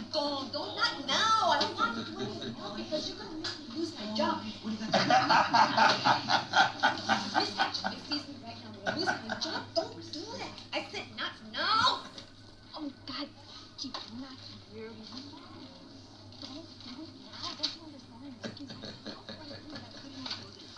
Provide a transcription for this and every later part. not gold. Don't, not now. I don't want to do anything now because you're going to make me lose my job. If he sees me right now, I'm going to lose my job. Don't do that. I said not now. Oh, God. You do not hear me. Don't do it now. I don't understand. I'm making myself right now. I couldn't do this.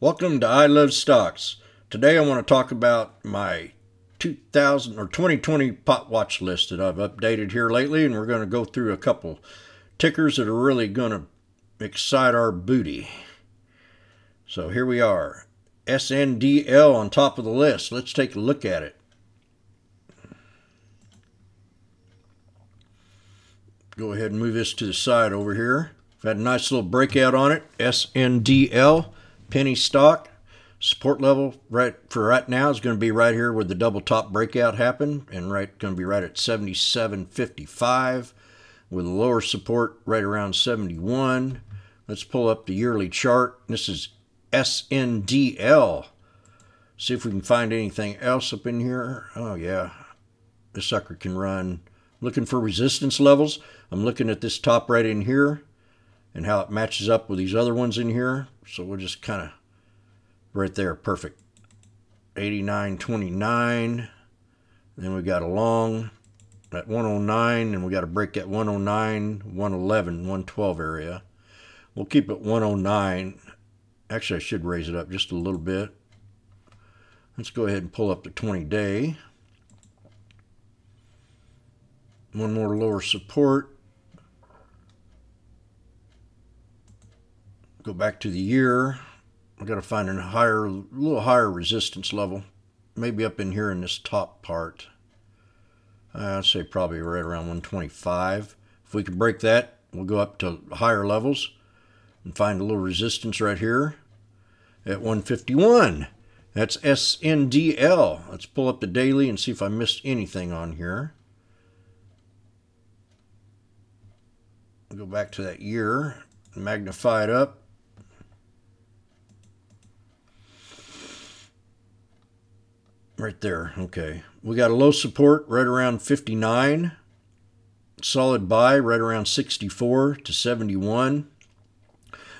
Welcome to I Love Stocks. Today I want to talk about my 2020 pot watch list that I've updated here lately, and we're going to go through a couple tickers that are really going to excite our booty. So here we are. SNDL on top of the list. Let's take a look at it. Go ahead and move this to the side over here. We've had a nice little breakout on it. SNDL. Penny stock support level right for right now is going to be right here where the double top breakout happened, and right going to be right at 77.55 with lower support right around 71. Let's pull up the yearly chart. This is SNDL. See if we can find anything else up in here. Oh yeah, this sucker can run. Looking for resistance levels. I'm looking at this top right in here and how it matches up with these other ones in here. So we'll just kind of, right there, perfect. 89.29. Then we got a long at 109, and we got a break at 109, 111, 112 area. We'll keep it 109. Actually, I should raise it up just a little bit. Let's go ahead and pull up the 20-day. One more lower support. Go back to the year. I've got to find a higher, little higher resistance level. Maybe up in here in this top part. I'd say probably right around 125. If we can break that, we'll go up to higher levels and find a little resistance right here at 151. That's SNDL. Let's pull up the daily and see if I missed anything on here. We'll go back to that year, magnify it up. Right there, okay. We got a low support right around 59. Solid buy right around 64 to 71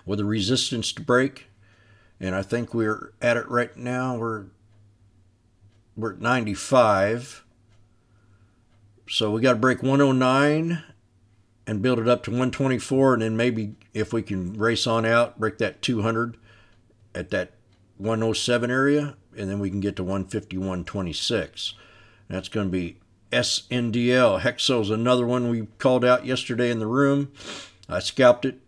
with a resistance to break. And I think we're at it right now. We're at 95. So we got to break 109 and build it up to 124. And then maybe if we can race on out, break that 200 at that 107 area, and then we can get to 151.26. That's going to be SNDL. Hexo is another one we called out yesterday in the room. I scalped it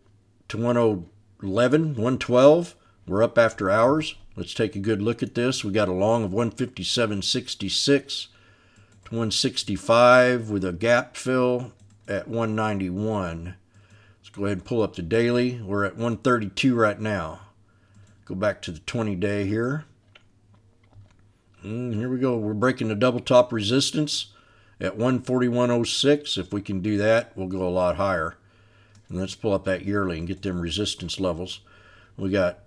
to 111, 112. We're up after hours. Let's take a good look at this. We got a long of 157.66 to 165 with a gap fill at 191. Let's go ahead and pull up the daily. We're at 132 right now. Go back to the 20-day here. Here we go. We're breaking the double top resistance at 141.06. If we can do that, we'll go a lot higher. And let's pull up that yearly and get them resistance levels. We got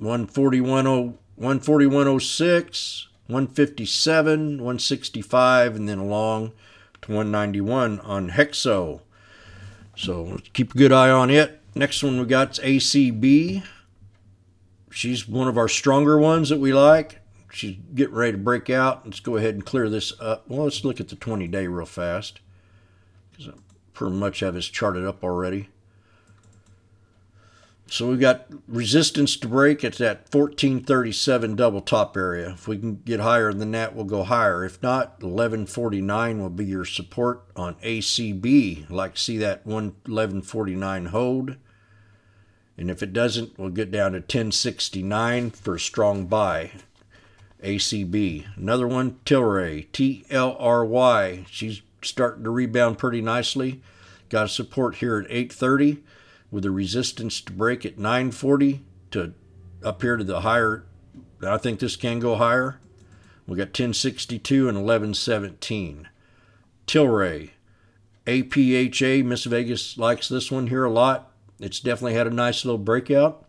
141.06, 157, 165, and then along to 191 on Hexo. So let's keep a good eye on it. Next one we got is ACB. She's one of our stronger ones that we like. She's getting ready to break out. Let's go ahead and clear this up. Well, let's look at the 20-day real fast, because I pretty much have this charted up already. So we've got resistance to break at that 1437 double top area. If we can get higher than that, we'll go higher. If not, 1149 will be your support on ACB. Like, see that 1149 hold. And if it doesn't, we'll get down to 1069 for a strong buy. ACB. Another one, Tilray. TLRY. She's starting to rebound pretty nicely. Got support here at 830 with a resistance to break at 940 to up here to the higher. I think this can go higher. We got 1062 and 1117. Tilray. APHA. Miss Vegas likes this one here a lot. It's definitely had a nice little breakout.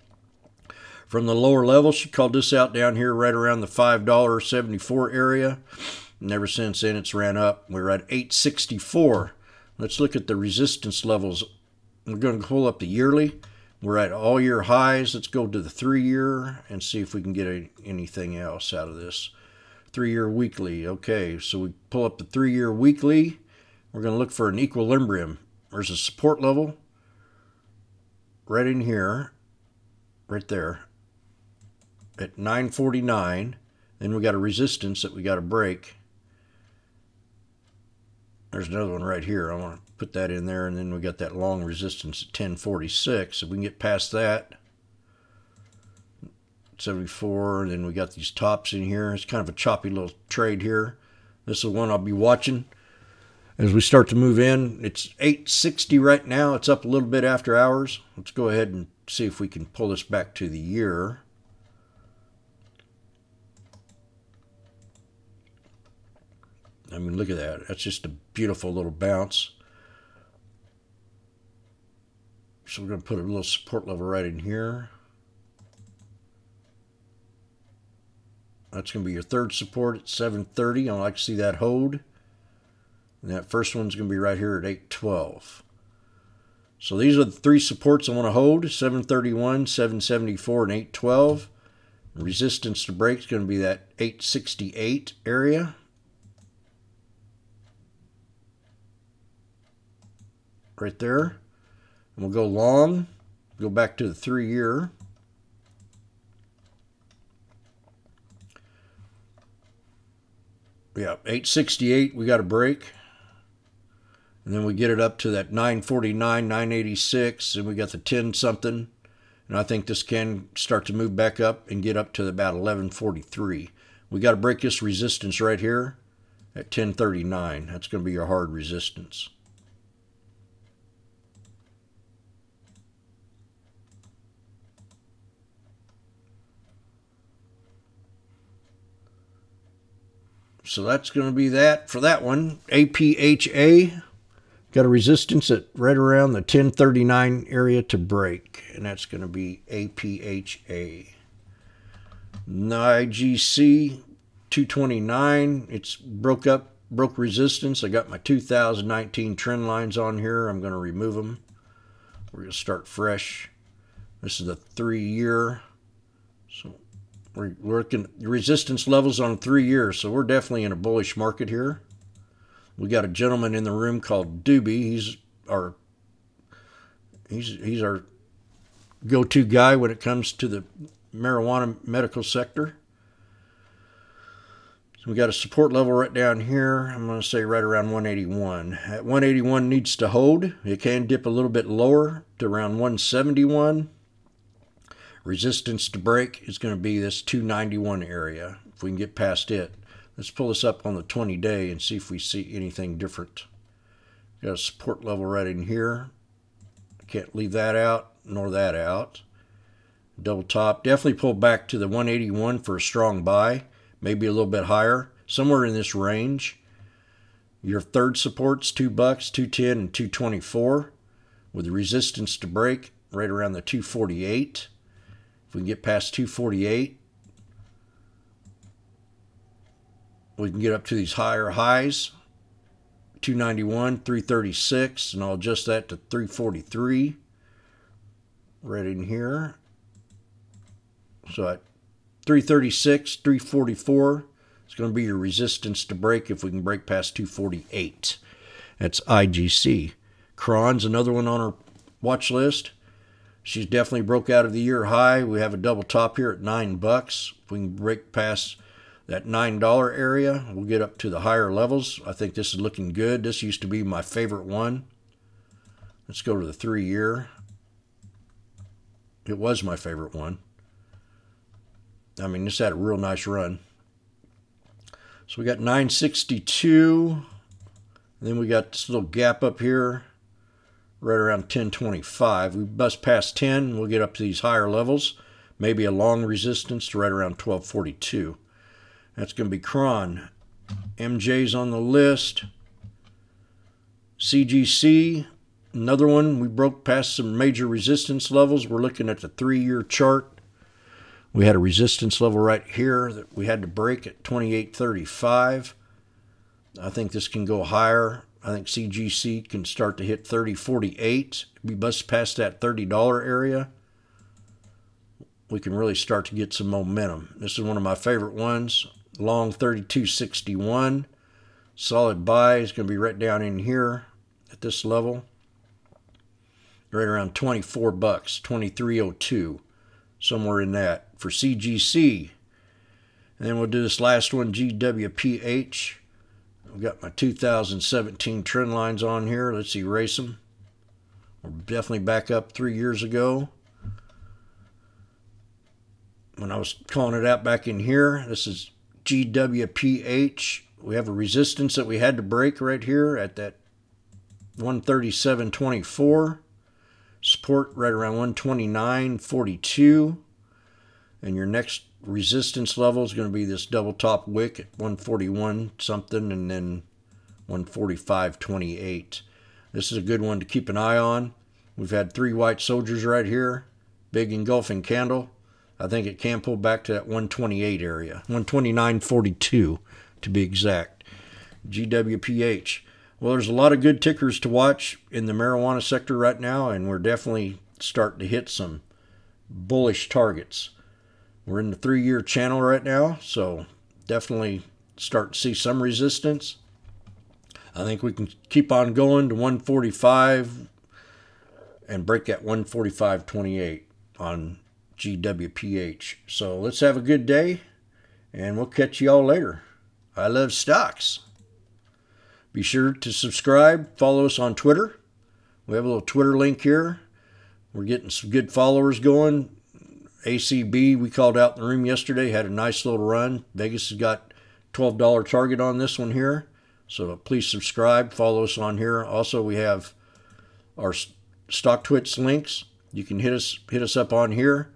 From the lower level, she called this out down here right around the $5.74 area. And ever since then, it's ran up. We're at 864. Let's look at the resistance levels. We're going to pull up the yearly. We're at all year highs. Let's go to the 3-year and see if we can get anything else out of this. 3-year weekly. Okay, so we pull up the 3-year weekly. We're going to look for an equilibrium. There's a support level right in here, right there, at 949. Then we got a resistance that we got to break. There's another one right here. I want to put that in there, and then we got that long resistance at 1046. If we can get past that, 74, and then we got these tops in here. It's kind of a choppy little trade here. This is the one I'll be watching as we start to move in. It's 860 right now. It's up a little bit after hours. Let's go ahead and see if we can pull this back to the year. I mean, look at that. That's just a beautiful little bounce. So we're going to put a little support level right in here. That's going to be your third support at 730. I like to see that hold. And that first one's going to be right here at 812. So these are the three supports I want to hold, 731, 774, and 812. Resistance to break is going to be that 868 area. Right there. And we'll go long, go back to the 3-year. Yeah, 868, we got a break. And then we get it up to that 949, 986, and we got the 10 something. And I think this can start to move back up and get up to about 1143. We got to break this resistance right here at 1039. That's going to be your hard resistance. So that's going to be that for that one. APHA. Got a resistance at right around the 1039 area to break, and that's going to be APHA. IGC 229. It's broke resistance. I got my 2019 trend lines on here. I'm going to remove them. We're going to start fresh. This is the 3-year. So we're working resistance levels on 3 years. So we're definitely in a bullish market here. We got a gentleman in the room called Doobie. He's our go-to guy when it comes to the marijuana medical sector. So we got a support level right down here. I'm going to say right around 181. At 181 needs to hold. It can dip a little bit lower to around 171. Resistance to break is going to be this 291 area. If we can get past it. Let's pull this up on the 20-day and see if we see anything different. Got a support level right in here. Can't leave that out, nor that out. Double top. Definitely pull back to the 181 for a strong buy. Maybe a little bit higher. Somewhere in this range. Your third support's $2, $2.10, and $2.24. With resistance to break right around the 248. If we can get past 248. We can get up to these higher highs, 291, 336, and I'll adjust that to 343 right in here. So at 336, 344, it's going to be your resistance to break if we can break past 248. That's IGC. CRON's another one on our watch list. She's definitely broke out of the year high. We have a double top here at $9. If we can break past that $9 area, we'll get up to the higher levels. I think this is looking good. This used to be my favorite one. Let's go to the 3-year. It was my favorite one. I mean, this had a real nice run. So we got 962. And then we got this little gap up here, right around 1025. We bust past 10. We'll get up to these higher levels. Maybe a long resistance to right around 1242. That's going to be CRON. MJ's on the list. CGC, another one. We broke past some major resistance levels. We're looking at the 3-year chart. We had a resistance level right here that we had to break at 2835. I think this can go higher. I think CGC can start to hit 3048. We bust past that $30 area. We can really start to get some momentum. This is one of my favorite ones. Long 3261. Solid buy is going to be right down in here at this level. Right around 24 bucks, 2302. Somewhere in that for CGC. And then we'll do this last one, GWPH. I've got my 2017 trend lines on here. Let's erase them. We're definitely back up 3 years ago. When I was calling it out back in here, this is GWPH. We have a resistance that we had to break right here at that 137.24. Support right around 129.42, and your next resistance level is going to be this double top wick at 141 something and then 145.28. This is a good one to keep an eye on. We've had three white soldiers right here, big engulfing candle. I think it can pull back to that 128 area, 129.42 to be exact. GWPH. Well, there's a lot of good tickers to watch in the marijuana sector right now, and we're definitely starting to hit some bullish targets. We're in the 3-year channel right now, so definitely start to see some resistance. I think we can keep on going to 145 and break at 145.28 on GWPH. So let's have a good day, and we'll catch you all later. I love stocks. Be sure to subscribe, follow us on Twitter. We have a little Twitter link here. We're getting some good followers going. ACB, we called out in the room yesterday, had a nice little run. Vegas has got $12 target on this one here. So please subscribe, follow us on here. Also, we have our StockTwits links. You can hit us up on here.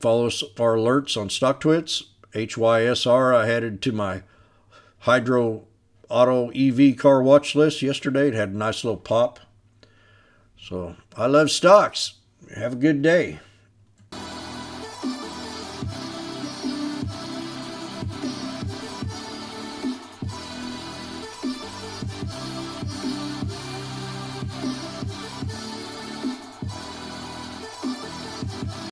Follow us for alerts on StockTwits. HYSR, I added to my Hydro Auto EV car watch list yesterday. It had a nice little pop. So I love stocks. Have a good day.